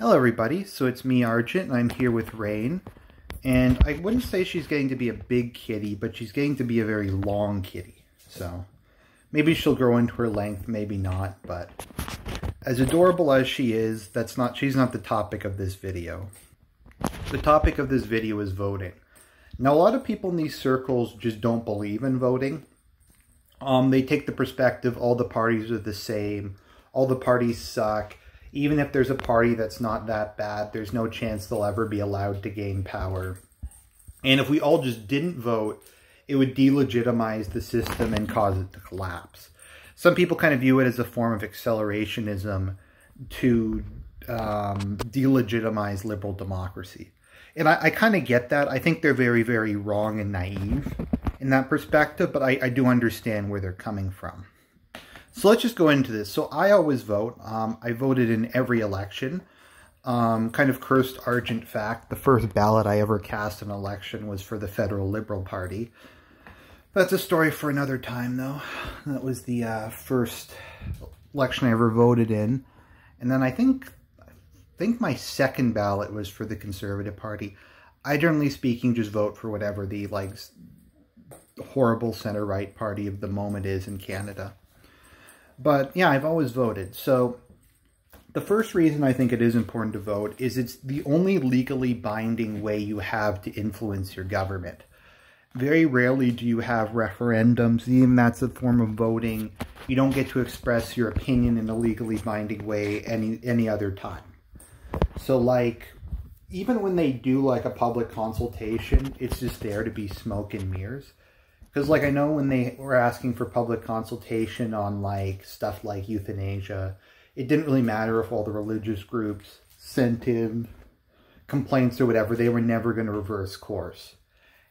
Hello everybody, so it's me Argent, and I'm here with Rain, and I wouldn't say she's getting to be a big kitty, but she's getting to be a very long kitty, so maybe she'll grow into her length, maybe not, but as adorable as she is, she's not the topic of this video. The topic of this video is voting. Now a lot of people in these circles just don't believe in voting. They take the perspective all the parties are the same, all the parties suck. Even if there's a party that's not that bad, there's no chance they'll ever be allowed to gain power. And if we all just didn't vote, it would delegitimize the system and cause it to collapse. Some people kind of view it as a form of accelerationism to delegitimize liberal democracy. And I kind of get that. I think they're very, very wrong and naive in that perspective, but I do understand where they're coming from. So let's just go into this. So I always vote. I voted in every election. Kind of cursed Argent fact, the first ballot I ever cast in an election was for the Federal Liberal Party. That's a story for another time, though. That was the first election I ever voted in. And then I think my second ballot was for the Conservative Party. I, generally speaking, just vote for whatever the like horrible center-right party of the moment is in Canada. But yeah, I've always voted. So the first reason I think it is important to vote is it's the only legally binding way you have to influence your government. Very rarely do you have referendums, even that's a form of voting. You don't get to express your opinion in a legally binding way any other time. So like, even when they do like a public consultation, it's just there to be smoke and mirrors. Because, like, I know when they were asking for public consultation on, like, stuff like euthanasia, it didn't really matter if all the religious groups sent in complaints or whatever. They were never going to reverse course.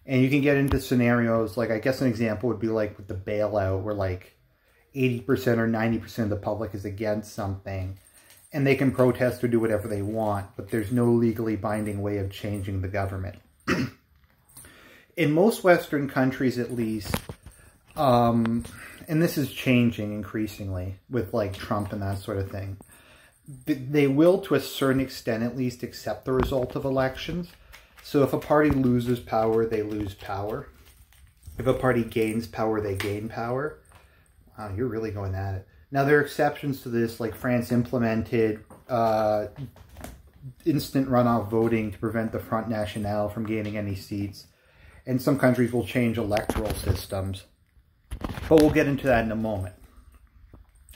And you can get into scenarios, like, I guess an example would be, like, with the bailout, where, like, 80% or 90% of the public is against something. And they can protest or do whatever they want, but there's no legally binding way of changing the government. In most Western countries, at least, and this is changing increasingly with, like, Trump and that sort of thing, they will, to a certain extent at least, accept the result of elections. So if a party loses power, they lose power. If a party gains power, they gain power. Wow, you're really going at it. Now, there are exceptions to this, like France implemented instant runoff voting to prevent the Front National from gaining any seats. And some countries will change electoral systems. But we'll get into that in a moment.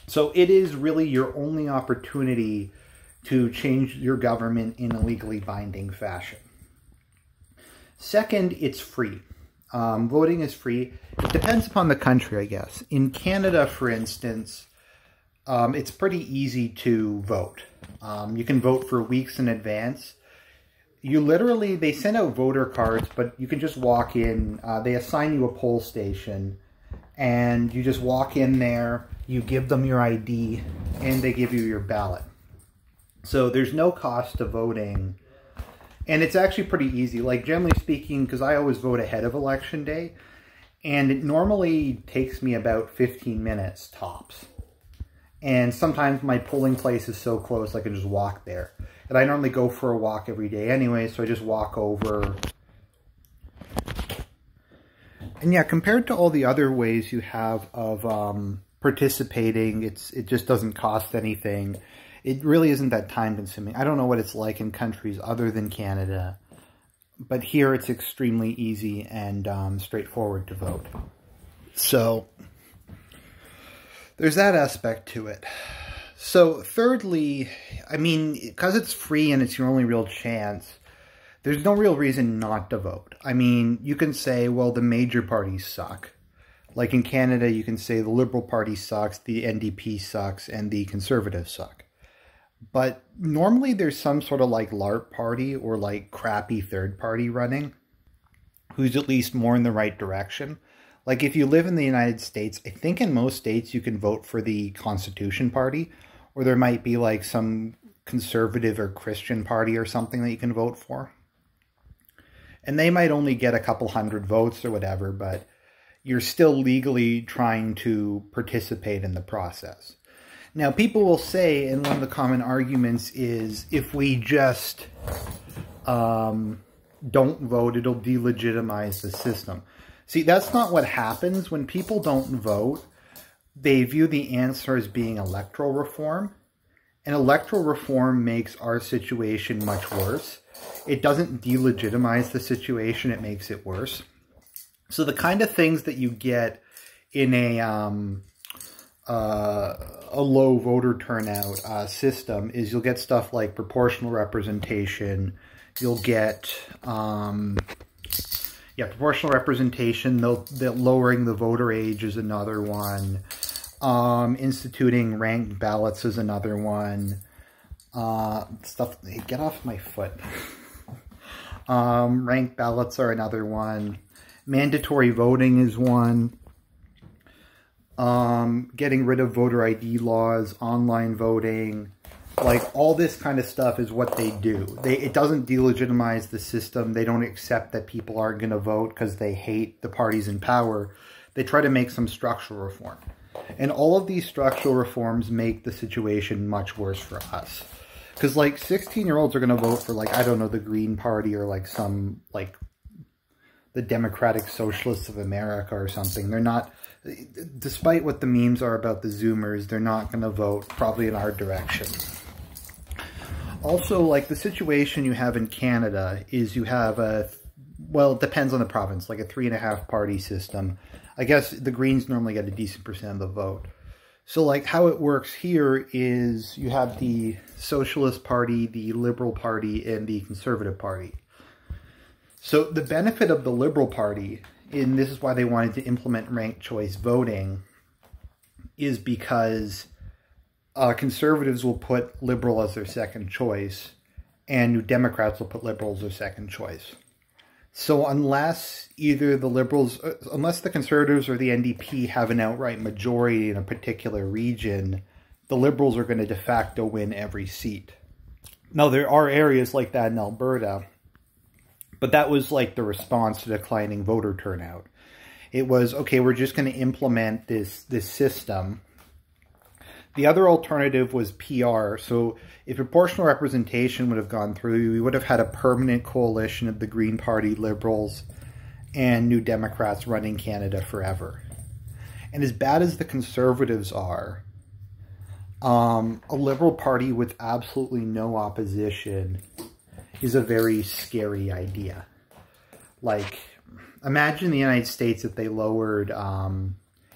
So it is really your only opportunity to change your government in a legally binding fashion. Second, it's free. Voting is free. It depends upon the country, I guess. In Canada, for instance, it's pretty easy to vote. You can vote for weeks in advance. You literally, they send out voter cards, but you can just walk in. They assign you a poll station, and you just walk in there, you give them your ID, and they give you your ballot. So there's no cost to voting, and it's actually pretty easy. Like, generally speaking, because I always vote ahead of Election Day, and it normally takes me about 15 minutes tops. And sometimes my polling place is so close I can just walk there. And I normally go for a walk every day anyway, so I just walk over. And yeah, compared to all the other ways you have of participating, it just doesn't cost anything. It really isn't that time-consuming. I don't know what it's like in countries other than Canada, but here it's extremely easy and straightforward to vote. So there's that aspect to it. So thirdly, I mean, because it's free and it's your only real chance, there's no real reason not to vote. I mean, you can say, well, the major parties suck. Like in Canada, you can say the Liberal Party sucks, the NDP sucks, and the Conservatives suck. But normally there's some sort of like LARP party or like crappy third party running who's at least more in the right direction. Like, if you live in the United States, I think in most states you can vote for the Constitution Party, or there might be, like, some conservative or Christian party or something that you can vote for. And they might only get a couple hundred votes or whatever, but you're still legally trying to participate in the process. Now, people will say, and one of the common arguments is, if we just don't vote, it'll delegitimize the system. See, that's not what happens. When people don't vote, they view the answer as being electoral reform. And electoral reform makes our situation much worse. It doesn't delegitimize the situation, it makes it worse. So the kind of things that you get in a low voter turnout system is you'll get stuff like proportional representation. You'll get proportional representation. They're lowering the voter age is another one. Instituting ranked ballots is another one. Stuff, hey, get off my foot. Ranked ballots are another one. Mandatory voting is one. Getting rid of voter ID laws, online voting, like all this kind of stuff is what they do. It doesn't delegitimize the system. They don't accept that people aren't going to vote because they hate the parties in power. They try to make some structural reform. And all of these structural reforms make the situation much worse for us. Because, like, 16-year-olds are going to vote for, like, I don't know, the Green Party or, like, some, like, the Democratic Socialists of America or something. They're not, despite what the memes are about the Zoomers, they're not going to vote probably in our direction. Also, like, the situation you have in Canada is you have a, well, it depends on the province, like a 3.5 party system. I guess the Greens normally get a decent percent of the vote. So, like, how it works here is you have the Socialist Party, the Liberal Party, and the Conservative Party. So the benefit of the Liberal Party, and this is why they wanted to implement ranked choice voting, is because Conservatives will put Liberal as their second choice, and New Democrats will put Liberal as their second choice. So unless either the Liberals, unless the Conservatives or the NDP have an outright majority in a particular region, the Liberals are going to de facto win every seat. Now, there are areas like that in Alberta, but that was like the response to declining voter turnout. It was, okay, we're just going to implement this system. The other alternative was PR. So if proportional representation would have gone through, we would have had a permanent coalition of the Green Party, Liberals, and New Democrats running Canada forever. And as bad as the Conservatives are, a Liberal Party with absolutely no opposition is a very scary idea. Like, imagine the United States if they lowered,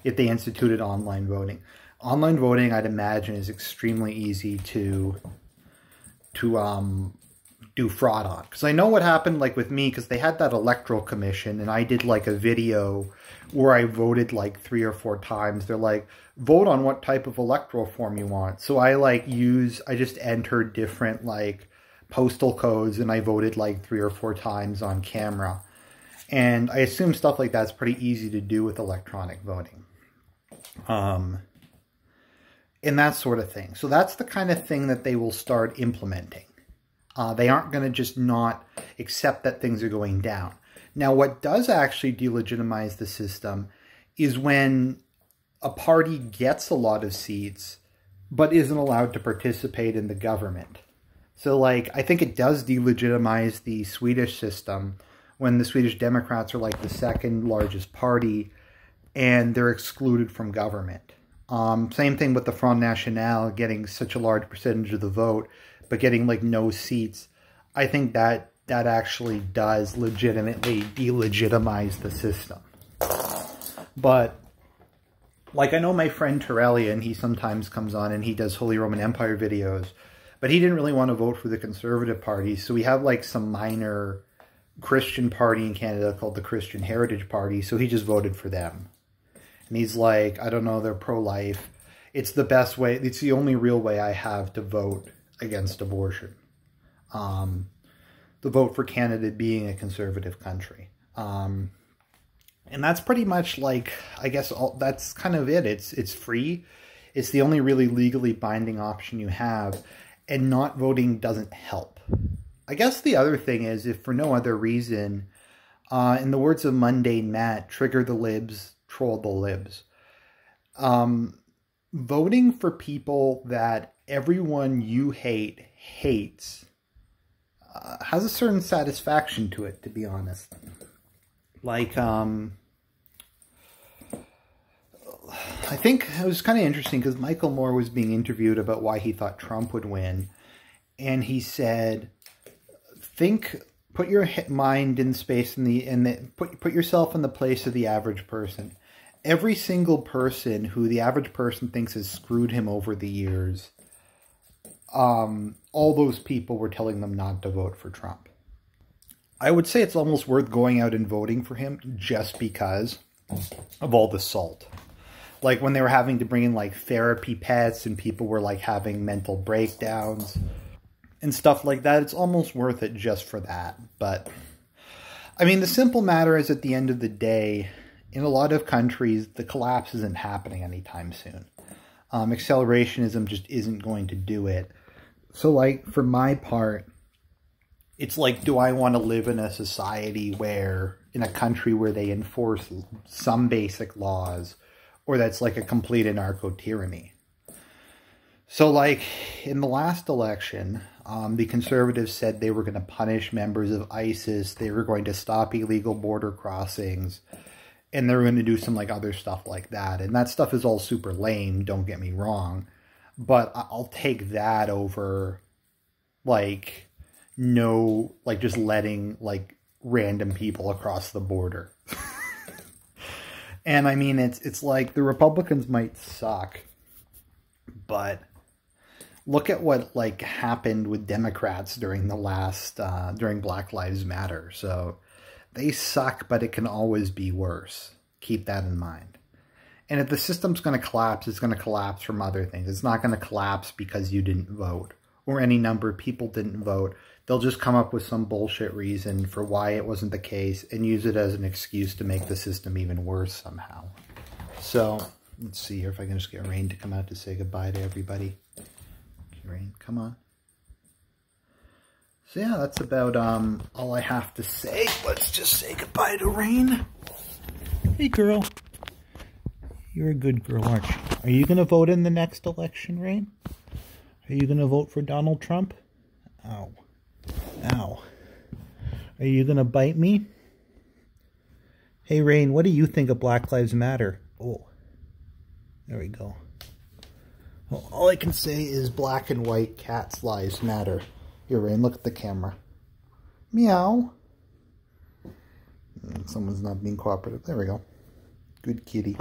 if they instituted online voting. Online voting, I'd imagine, is extremely easy to do fraud on. Because I know what happened, like, with me, because they had that electoral commission, and I did, like, a video where I voted, like, 3 or 4 times. They're like, vote on what type of electoral form you want. So I, like, I just entered different, like, postal codes, and I voted, like, 3 or 4 times on camera. And I assume stuff like that's pretty easy to do with electronic voting. And that sort of thing. So that's the kind of thing that they will start implementing. They aren't going to just not accept that things are going down. Now, what does actually delegitimize the system is when a party gets a lot of seats but isn't allowed to participate in the government. So, like, I think it does delegitimize the Swedish system when the Swedish Democrats are, like, the second largest party and they're excluded from government. Same thing with the Front National getting such a large percentage of the vote, but getting, like, no seats. I think that actually does legitimately delegitimize the system. But, like, I know my friend Torellian, he sometimes comes on and he does Holy Roman Empire videos, but he didn't really want to vote for the Conservative Party, so we have, like, some minor Christian party in Canada called the Christian Heritage Party, so he just voted for them. And he's like, I don't know, they're pro-life. It's the best way. It's the only real way I have to vote against abortion. The vote for Canada being a conservative country. And that's pretty much, like, I guess that's kind of it. It's free. It's the only really legally binding option you have. And not voting doesn't help. I guess the other thing is, if for no other reason, in the words of Mundane Matt, trigger the libs, troll the libs. voting for people that everyone you hate hates has a certain satisfaction to it, to be honest. Like, I think it was kind of interesting because Michael Moore was being interviewed about why he thought Trump would win. And he said, put your mind in space put yourself in the place of the average person. Every single person who the average person thinks has screwed him over the years, all those people were telling them not to vote for Trump. I would say it's almost worth going out and voting for him just because of all the salt. Like when they were having to bring in like therapy pets and people were like having mental breakdowns and stuff like that, it's almost worth it just for that. But I mean, the simple matter is at the end of the day, in a lot of countries, the collapse isn't happening anytime soon. Accelerationism just isn't going to do it. So like for my part, it's like, do I want to live in a society where, in a country where they enforce some basic laws, or that's like a complete anarcho-tyranny? So like in the last election, the conservatives said they were going to punish members of ISIS, they were going to stop illegal border crossings, and they were going to do some like other stuff like that. And that stuff is all super lame, don't get me wrong. But I'll take that over like just letting like random people across the border. And I mean, it's like the Republicans might suck, but look at what like happened with Democrats during the last during Black Lives Matter. So they suck, but it can always be worse. Keep that in mind. And if the system's going to collapse, it's going to collapse from other things. It's not going to collapse because you didn't vote or any number of people didn't vote. They'll just come up with some bullshit reason for why it wasn't the case and use it as an excuse to make the system even worse somehow. So let's see here if I can just get Rain to come out to say goodbye to everybody. Okay, Rain, come on. So yeah, that's about all I have to say. Let's just say goodbye to Rain. Hey, girl. You're a good girl, aren't you? Are you going to vote in the next election, Rain? Are you going to vote for Donald Trump? Ow. Ow. Are you going to bite me? Hey, Rain, what do you think of Black Lives Matter? Oh, there we go. Well, all I can say is black and white cats' lives matter. Here, Rain, look at the camera. Meow. Someone's not being cooperative. There we go. Good kitty.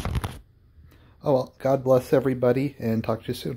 Oh, well, God bless everybody, and talk to you soon.